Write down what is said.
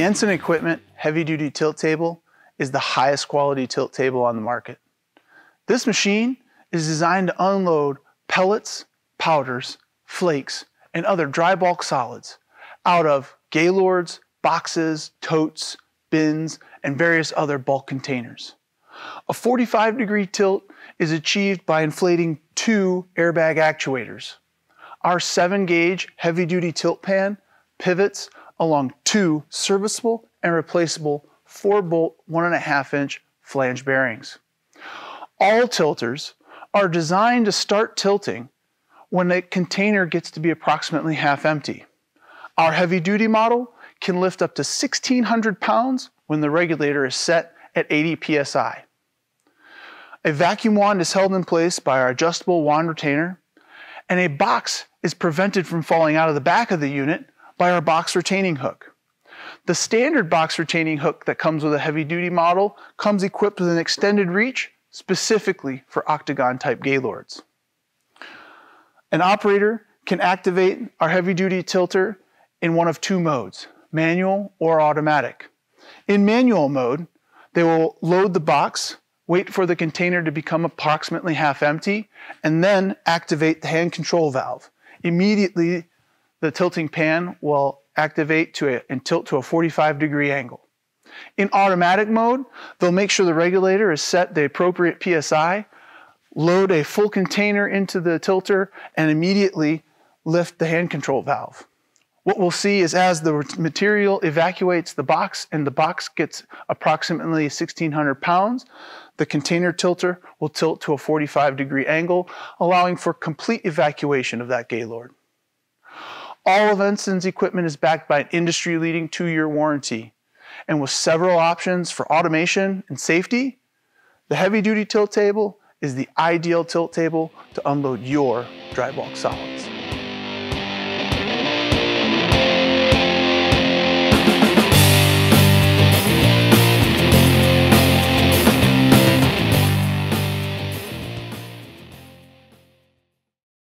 The Ensign Equipment heavy-duty tilt table is the highest quality tilt table on the market. This machine is designed to unload pellets, powders, flakes, and other dry bulk solids out of Gaylords, boxes, totes, bins, and various other bulk containers. A 45-degree tilt is achieved by inflating 2 airbag actuators. Our 7-gauge heavy-duty tilt pan pivots along 2 serviceable and replaceable 4-bolt 1.5-inch flange bearings. All tilters are designed to start tilting when the container gets to be approximately half empty. Our heavy-duty model can lift up to 1,600 pounds when the regulator is set at 80 psi. A vacuum wand is held in place by our adjustable wand retainer, and a box is prevented from falling out of the back of the unit by our box retaining hook. The standard box retaining hook that comes with a heavy-duty model comes equipped with an extended reach specifically for octagon-type Gaylords. An operator can activate our heavy-duty tilter in one of 2 modes, manual or automatic. In manual mode, they will load the box, wait for the container to become approximately half empty, and then activate the hand control valve. Immediately, the tilting pan will activate and tilt to a 45-degree angle. In automatic mode, they'll make sure the regulator is set the appropriate PSI, load a full container into the tilter, and immediately lift the hand control valve. What we'll see is as the material evacuates the box and the box gets approximately 1,600 pounds, the container tilter will tilt to a 45-degree angle, allowing for complete evacuation of that Gaylord. All of Ensign's equipment is backed by an industry-leading 2-year warranty, and with several options for automation and safety, the heavy-duty tilt table is the ideal tilt table to unload your dry bulk solids.